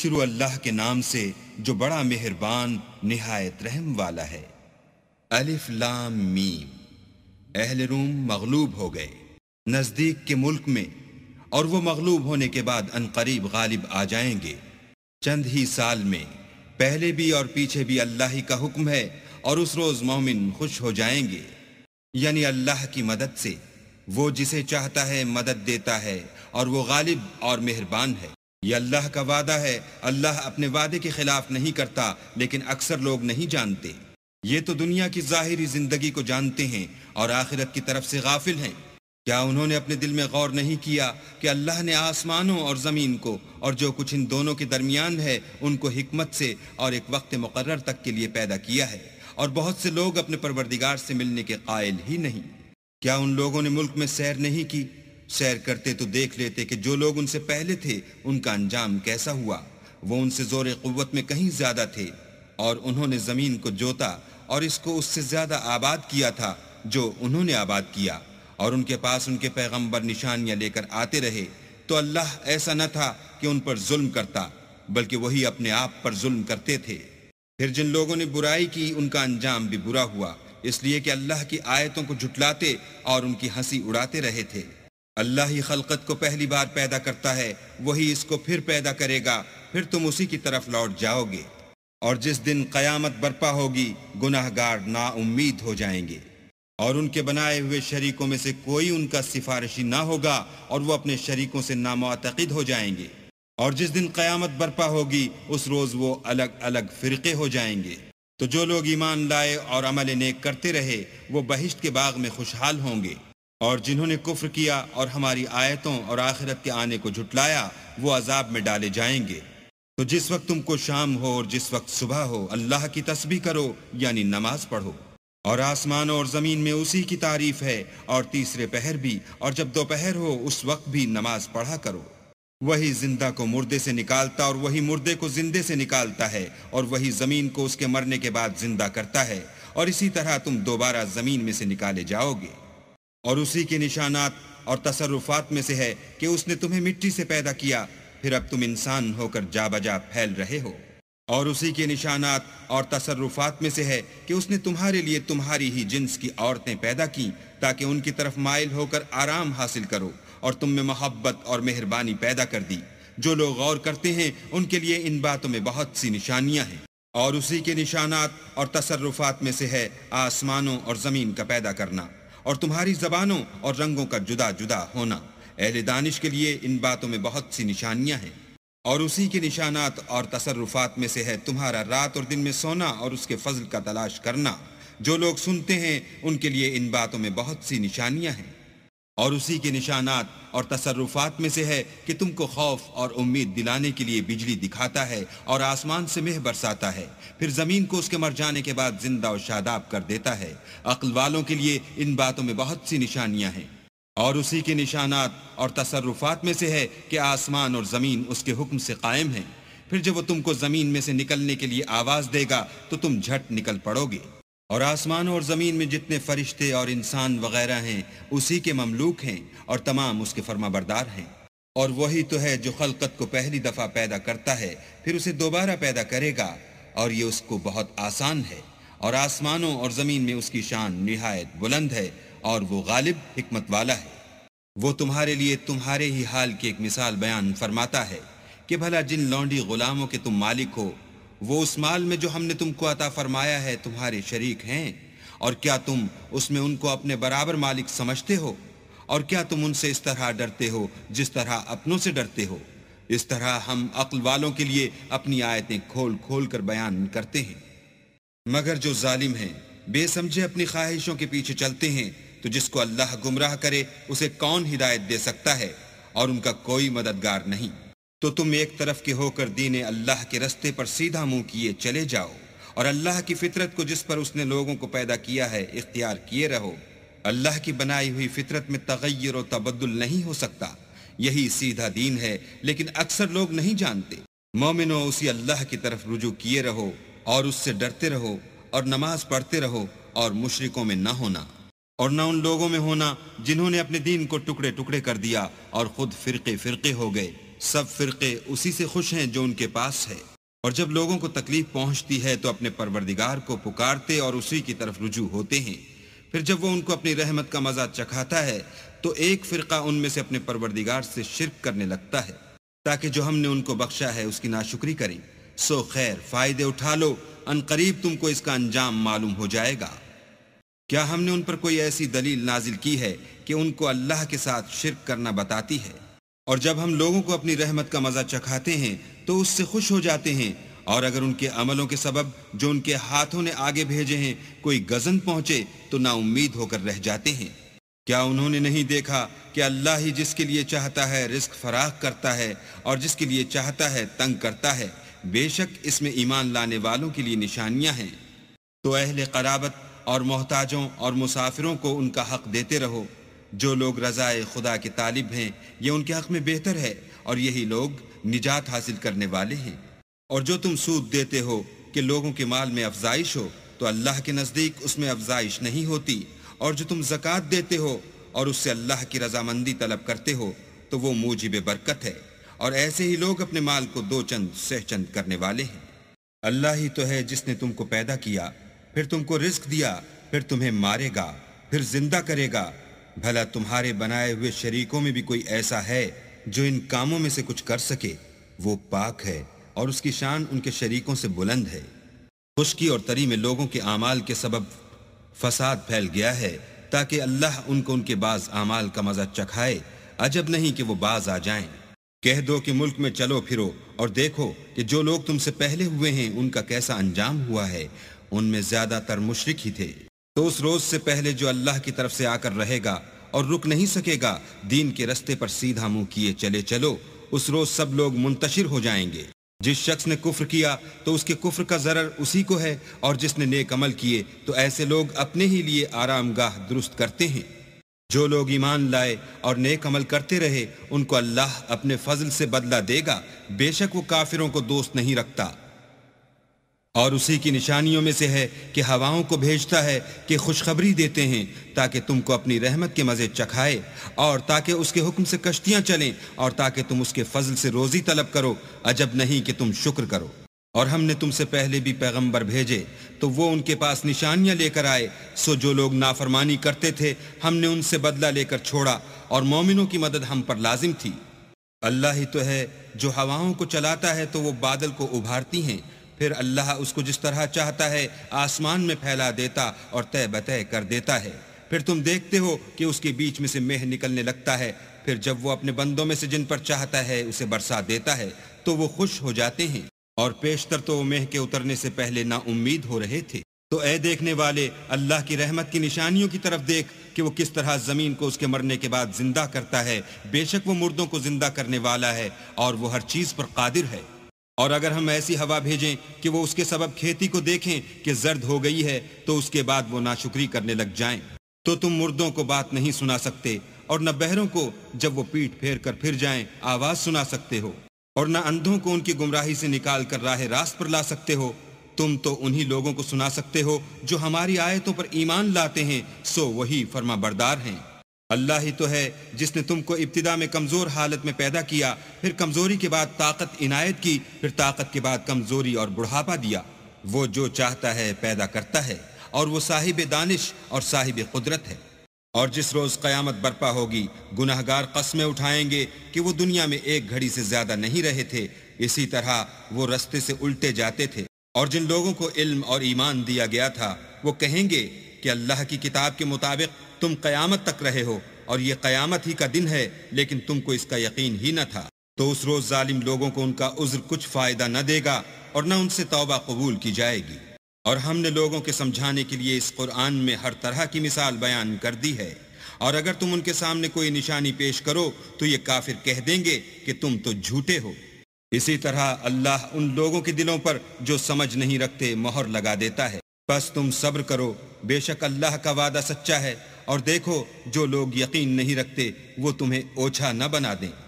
शुरू अल्लाह के नाम से जो बड़ा मेहरबान निहायत रहम वाला है। अलिफ लाम मीम। अहले रूम मगलूब हो गए नज़दीक के मुल्क में, और वो मगलूब होने के बाद अनकरीब गालिब आ जाएंगे। चंद ही साल में पहले भी और पीछे भी अल्लाह ही का हुक्म है, और उस रोज़ मोमिन खुश हो जाएंगे। यानी अल्लाह की मदद से वो जिसे चाहता है मदद देता है, और वो गालिब और मेहरबान है। ये अल्लाह का वादा है, अल्लाह अपने वादे के खिलाफ नहीं करता, लेकिन अक्सर लोग नहीं जानते। ये तो दुनिया की ज़ाहिरी ज़िंदगी को जानते हैं और आखिरत की तरफ से गाफिल हैं। क्या उन्होंने अपने दिल में गौर नहीं किया कि अल्लाह ने आसमानों और ज़मीन को और जो कुछ इन दोनों के दरमियान है उनको हिकमत से और एक वक्त मुकर्रर तक के लिए पैदा किया है, और बहुत से लोग अपने परवरदिगार से मिलने के कायल ही नहीं। क्या उन लोगों ने मुल्क में सैर नहीं की? सैर करते तो देख लेते कि जो लोग उनसे पहले थे उनका अंजाम कैसा हुआ। वो उनसे ज़ोर क़ुव्वत में कहीं ज़्यादा थे, और उन्होंने ज़मीन को जोता और इसको उससे ज़्यादा आबाद किया था जो उन्होंने आबाद किया, और उनके पास उनके पैगंबर निशानियां लेकर आते रहे। तो अल्लाह ऐसा न था कि उन पर जुल्म करता, बल्कि वही अपने आप पर जुल्म करते थे। फिर जिन लोगों ने बुराई की उनका अंजाम भी बुरा हुआ, इसलिए कि अल्लाह की आयतों को झुटलाते और उनकी हंसी उड़ाते रहे थे। अल्लाह ही खलकत को पहली बार पैदा करता है, वही इसको फिर पैदा करेगा, फिर तुम उसी की तरफ लौट जाओगे। और जिस दिन कयामत बर्पा होगी गुनाहगार नाउम्मीद हो जाएंगे, और उनके बनाए हुए शरीकों में से कोई उनका सिफारिशी ना होगा, और वो अपने शरीकों से नामुअतक़िद हो जाएंगे। और जिस दिन क़यामत बर्पा होगी उस रोज़ वो अलग अलग फ़िरक़े हो जाएंगे। तो जो लोग ईमान लाए और अमल नेक करते रहे वो बहिश्त के बाग में खुशहाल होंगे, और जिन्होंने कुफ्र किया और हमारी आयतों और आखिरत के आने को झुटलाया वो अजाब में डाले जाएंगे। तो जिस वक्त तुमको शाम हो और जिस वक्त सुबह हो अल्लाह की तस्बीह करो, यानी नमाज पढ़ो, और आसमानों और ज़मीन में उसी की तारीफ है, और तीसरे पहर भी, और जब दोपहर हो उस वक्त भी नमाज पढ़ा करो। वही जिंदा को मुर्दे से निकालता और वही मुर्दे को जिंदे से निकालता है, और वही ज़मीन को उसके मरने के बाद जिंदा करता है, और इसी तरह तुम दोबारा ज़मीन में से निकाले जाओगे। और उसी के निशानात और तसर्रुफात में से है कि उसने तुम्हें मिट्टी से पैदा किया, फिर अब तुम इंसान होकर जा बजा फैल रहे हो। और उसी के निशानात और तसर्रुफात में से है कि उसने तुम्हारे लिए तुम्हारी ही जिन्स की औरतें पैदा की ताकि उनकी तरफ माइल होकर आराम हासिल करो, और तुम में मोहब्बत और मेहरबानी पैदा कर दी। जो लोग गौर करते हैं उनके लिए इन बातों में बहुत सी निशानियां हैं। और उसी के निशानात और तसर्रुफात में से है आसमानों और ज़मीन का पैदा करना, और तुम्हारी ज़बानों और रंगों का जुदा जुदा होना। अहले दानिश के लिए इन बातों में बहुत सी निशानियाँ हैं। और उसी के निशानात और तसर्रुफात में से है तुम्हारा रात और दिन में सोना और उसके फजल का तलाश करना। जो लोग सुनते हैं उनके लिए इन बातों में बहुत सी निशानियां हैं। और उसी के निशानात और तसर्रुफात में से है कि तुमको खौफ और उम्मीद दिलाने के लिए बिजली दिखाता है और आसमान से मेह बरसाता है, फिर ज़मीन को उसके मर जाने के बाद जिंदा और शादाब कर देता है। अक्ल वालों के लिए इन बातों में बहुत सी निशानियाँ हैं। और उसी के निशानात और तसर्रुफात में से है कि आसमान और ज़मीन उसके हुक्म से कायम हैं, फिर जब वो तुमको ज़मीन में से निकलने के लिए आवाज़ देगा तो तुम झट निकल पड़ोगे। और आसमान और ज़मीन में जितने फरिश्ते और इंसान वगैरह हैं उसी के ममलूक हैं, और तमाम उसके फरमाबरदार हैं। और वही तो है जो खलकत को पहली दफ़ा पैदा करता है, फिर उसे दोबारा पैदा करेगा, और ये उसको बहुत आसान है। और आसमानों और ज़मीन में उसकी शान निहायत बुलंद है, और वो गालिब हिकमत वाला है। वो तुम्हारे लिए तुम्हारे ही हाल की एक मिसाल बयान फरमाता है कि भला जिन लौंडी गुलामों के तुम मालिक हो वो उस माल में जो हमने तुमको अता फरमाया है तुम्हारे शरीक हैं, और क्या तुम उसमें उनको अपने बराबर मालिक समझते हो? और क्या तुम उनसे इस तरह डरते हो जिस तरह अपनों से डरते हो? इस तरह हम अक्ल वालों के लिए अपनी आयतें खोल खोल कर बयान करते हैं। मगर जो जालिम हैं बेसमझे अपनी ख्वाहिशों के पीछे चलते हैं, तो जिसको अल्लाह गुमराह करे उसे कौन हिदायत दे सकता है, और उनका कोई मददगार नहीं। तो तुम एक तरफ के होकर दीन अल्लाह के रस्ते पर सीधा मुंह किए चले जाओ, और अल्लाह की फितरत को जिस पर उसने लोगों को पैदा किया है इख्तियार किए रहो। अल्लाह की बनाई हुई फितरत में तगय्युर और तबद्दुल नहीं हो सकता। यही सीधा दीन है, लेकिन अक्सर लोग नहीं जानते। मोमिनो, उसी अल्लाह की तरफ रुजू किए रहो और उससे डरते रहो, और नमाज पढ़ते रहो, और मुशरिकों में ना होना, और न उन लोगों में होना जिन्होंने अपने दीन को टुकड़े टुकड़े कर दिया और खुद फिरके फिरके हो गए। सब फिरके उसी से खुश हैं जो उनके पास है। और जब लोगों को तकलीफ पहुंचती है तो अपने परवरदिगार को पुकारते और उसी की तरफ रुजू होते हैं। फिर जब वो उनको अपनी रहमत का मजा चखाता है तो एक फिरका उनमें से अपने परवरदिगार से शिर्क करने लगता है ताकि जो हमने उनको बख्शा है उसकी नाशुक्री करें। सो खैर, फायदे उठा लो, अनकरीब तुमको इसका अंजाम मालूम हो जाएगा। क्या हमने उन पर कोई ऐसी दलील नाजिल की है कि उनको अल्लाह के साथ शिर्क करना बताती है? और जब हम लोगों को अपनी रहमत का मजा चखाते हैं तो उससे खुश हो जाते हैं, और अगर उनके अमलों के सबब जो उनके हाथों ने आगे भेजे हैं कोई गजन पहुंचे तो नाउम्मीद होकर रह जाते हैं। क्या उन्होंने नहीं देखा कि अल्लाह ही जिसके लिए चाहता है रिस्क फराख करता है और जिसके लिए चाहता है तंग करता है। बेशक इसमें ईमान लाने वालों के लिए निशानियां हैं। तो अहले क़राबत और मोहताजों और मुसाफिरों को उनका हक देते रहो। जो लोग रज़ाए खुदा के तालिब हैं ये उनके हक में बेहतर है, और यही लोग निजात हासिल करने वाले हैं। और जो तुम सूद देते हो कि लोगों के माल में अफजाइश हो तो अल्लाह के नज़दीक उसमें अफजाइश नहीं होती, और जो तुम ज़कात देते हो और उससे अल्लाह की रजामंदी तलब करते हो तो वो मूजिब बरकत है, और ऐसे ही लोग अपने माल को दो चंद सह चंद करने वाले हैं। अल्लाह ही तो है जिसने तुमको पैदा किया, फिर तुमको रिस्क दिया, फिर तुम्हें मारेगा, फिर जिंदा करेगा। भला तुम्हारे बनाए हुए शरीकों में भी कोई ऐसा है जो इन कामों में से कुछ कर सके? वो पाक है और उसकी शान उनके शरीकों से बुलंद है। खुश्की और तरी में लोगों के आमाल के सबब फसाद फैल गया है ताकि अल्लाह उनको उनके बाज आमाल का मजा चखाए। अजब नहीं कि वो बाज आ जाएं। कह दो कि मुल्क में चलो फिरो और देखो कि जो लोग तुमसे पहले हुए हैं उनका कैसा अंजाम हुआ है। उनमें ज्यादातर मुशरिक ही थे। तो उस रोज से पहले जो अल्लाह की तरफ से आकर रहेगा और रुक नहीं सकेगा, दीन के रस्ते पर सीधा मुंह किए चले चलो। उस रोज सब लोग मुंतशिर हो जाएंगे। जिस शख्स ने कुफ्र किया तो उसके कुफ्र का ज़रर उसी को है, और जिसने नेक अमल किए तो ऐसे लोग अपने ही लिए आरामगाह दुरुस्त करते हैं। जो लोग ईमान लाए और नेक अमल करते रहे उनको अल्लाह अपने फजल से बदला देगा। बेशक वो काफिरों को दोस्त नहीं रखता। और उसी की निशानियों में से है कि हवाओं को भेजता है कि खुशखबरी देते हैं ताकि तुमको अपनी रहमत के मज़े चखाए, और ताकि उसके हुक्म से कश्तियाँ चलें, और ताकि तुम उसके फजल से रोज़ी तलब करो। अजब नहीं कि तुम शुक्र करो। और हमने तुमसे पहले भी पैगंबर भेजे तो वो उनके पास निशानियाँ लेकर आए। सो जो लोग नाफरमानी करते थे हमने उनसे बदला लेकर छोड़ा, और मोमिनों की मदद हम पर लाजिम थी। अल्लाह ही तो है जो हवाओं को चलाता है तो वो बादल को उभारती हैं, फिर अल्लाह उसको जिस तरह चाहता है आसमान में फैला देता और तय बतय कर देता है। फिर तुम देखते हो कि उसके बीच में से मेह निकलने लगता है। फिर जब वो अपने बंदों में से जिन पर चाहता है उसे बरसा देता है तो वो खुश हो जाते हैं। और पेशतर तो वो मेह के उतरने से पहले ना उम्मीद हो रहे थे। तो ऐ देखने वाले, अल्लाह की रहमत की निशानियों की तरफ देख कि वो किस तरह ज़मीन को उसके मरने के बाद जिंदा करता है। बेशक वो मुर्दों को जिंदा करने वाला है और वो हर चीज़ पर कादिर है। और अगर हम ऐसी हवा भेजें कि वो उसके सबब खेती को देखें कि जर्द हो गई है तो उसके बाद वो नाशुक्री करने लग जाएं। तो तुम मुर्दों को बात नहीं सुना सकते, और न बहरों को जब वो पीठ फेर कर फिर जाएं आवाज़ सुना सकते हो, और न अंधों को उनकी गुमराही से निकाल कर राह रास्त पर ला सकते हो। तुम तो उन्हीं लोगों को सुना सकते हो जो हमारी आयतों पर ईमान लाते हैं, सो वही फर्मा बरदार हैं। अल्लाह ही तो है जिसने तुमको इब्तिदा में कमज़ोर हालत में पैदा किया, फिर कमज़ोरी के बाद ताकत इनायत की, फिर ताकत के बाद कमज़ोरी और बुढ़ापा दिया। वो जो चाहता है पैदा करता है, और वो साहिब दानिश और साहिब कुदरत है। और जिस रोज़ क़यामत बर्पा होगी गुनहगार क़स्में उठाएंगे कि वो दुनिया में एक घड़ी से ज़्यादा नहीं रहे थे। इसी तरह वो रस्ते से उल्टे जाते थे। और जिन लोगों को इल्म और ईमान दिया गया था वो कहेंगे कि अल्लाह की किताब के मुताबिक तुम क़यामत तक रहे हो और ये क़यामत ही का दिन है, लेकिन तुमको इसका यकीन ही न था। तो उस रोज़ ज़ालिम लोगों को उनका उज़्र कुछ फ़ायदा न देगा और न उनसे तौबा कबूल की जाएगी। और हमने लोगों के समझाने के लिए इस कुरान में हर तरह की मिसाल बयान कर दी है। और अगर तुम उनके सामने कोई निशानी पेश करो तो ये काफिर कह देंगे कि तुम तो झूठे हो। इसी तरह अल्लाह उन लोगों के दिलों पर जो समझ नहीं रखते मोहर लगा देता है। बस तुम सब्र करो, बेशक अल्लाह का वादा सच्चा है। और देखो, जो लोग यकीन नहीं रखते वो तुम्हें ओछा न बना दें।